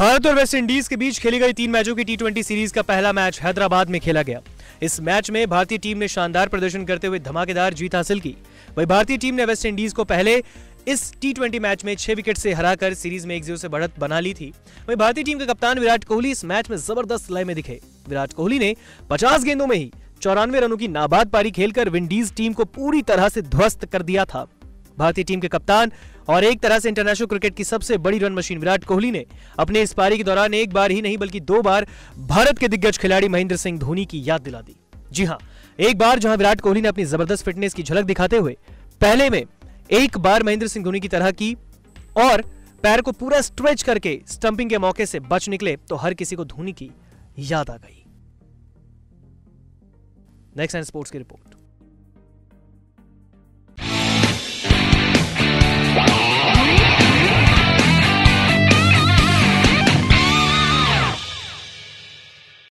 भारत और वेस्टइंडीज के बीच खेली गई 3 मैचों की टी20 सीरीज का पहला मैच हैदराबाद में खेला गया। इस मैच में भारतीय टीम ने शानदार प्रदर्शन करते हुए धमाकेदार जीत हासिल की। वही भारतीय टीम ने वेस्टइंडीज को पहले इस टी20 मैच में 6 विकेट से हराकर सीरीज में 1-0 से बढ़त बना ली थी। वही भारतीय टीम के कप्तान विराट कोहली इस मैच में जबरदस्त लय में दिखे। विराट कोहली ने 50 गेंदों में ही 94 रनों की नाबाद पारी खेलकर विंडीज टीम को पूरी तरह से ध्वस्त कर दिया था। भारतीय टीम के कप्तान और एक तरह से इंटरनेशनल क्रिकेट की सबसे बड़ी रन मशीन विराट कोहली ने अपने इस पारी के दौरान एक बार ही नहीं बल्कि 2 बार भारत के दिग्गज खिलाड़ी महेंद्र सिंह धोनी की याद दिला दी। जी हां, एक बार जहां विराट कोहली ने अपनी जबरदस्त फिटनेस की झलक दिखाते हुए पहले में एक बार महेंद्र सिंह धोनी की तरह की और पैर को पूरा स्ट्रेच करके स्टंपिंग के मौके से बच निकले तो हर किसी को धोनी की याद आ गई। नेक्स्ट एंड स्पोर्ट्स की रिपोर्ट।